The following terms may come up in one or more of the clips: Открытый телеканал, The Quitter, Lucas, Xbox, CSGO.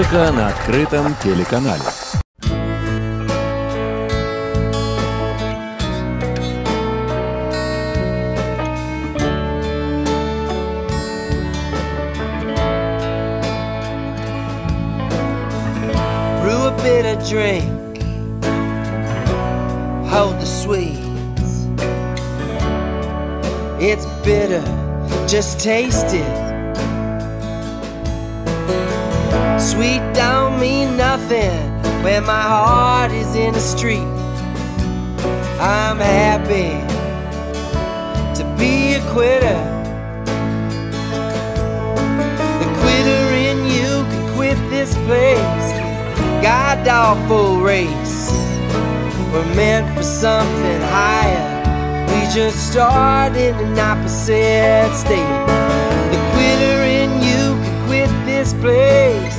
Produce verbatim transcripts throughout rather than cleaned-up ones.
Музыка на открытом телеканале. Brew a bit of drink, hold the sweets. It's bitter, just taste it. Sweet don't mean nothing when my heart is in the street. I'm happy to be a quitter. The quitter in you can quit this place. God awful race. We're meant for something higher. We just started in an opposite state. The quitter in you can quit this place.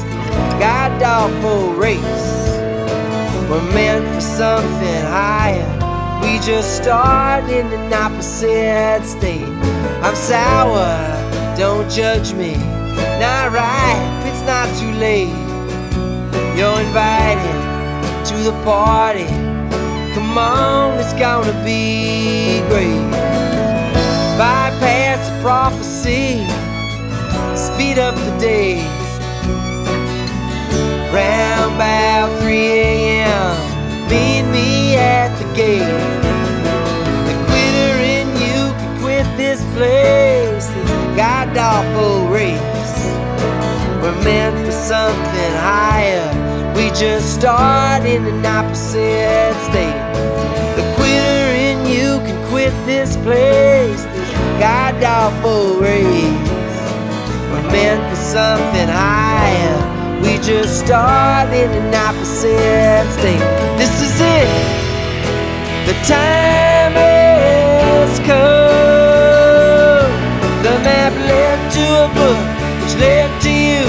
God awful race. We're meant for something higher. We just started in an opposite state. I'm sour, don't judge me. Not ripe, it's not too late. You're invited to the party. Come on, it's gonna be great. Bypass the prophecy, speed up the day. Round about three A M meet me at the gate. The quitter in you can quit this place. This god awful race. We're meant for something higher. We just start in an opposite state. The quitter in you can quit this place. This god awful race. We're meant for something higher. We just started in an opposite state. This is it. The time has come. The map led to a book which led to you,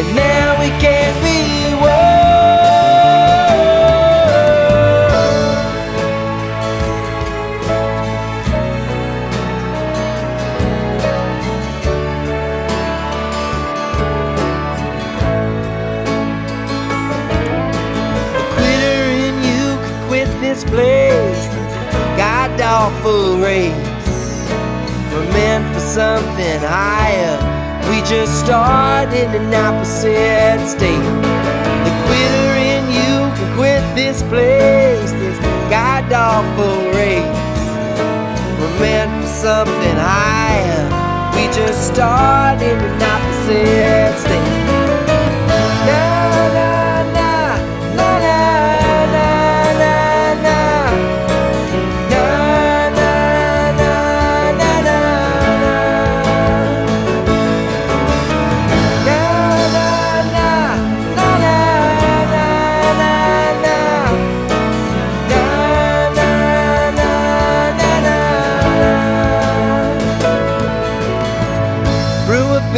and now we can't be place. God awful race. We're meant for something higher. We just started in an opposite state. The quitter in you can quit this place. This god awful race. We're meant for something higher. We just started in an opposite state.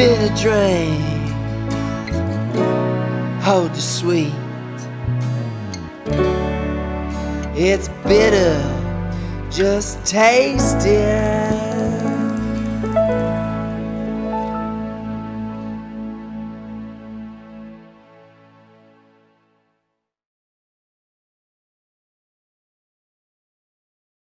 Bit of drink, hold the sweet. It's bitter, just taste it.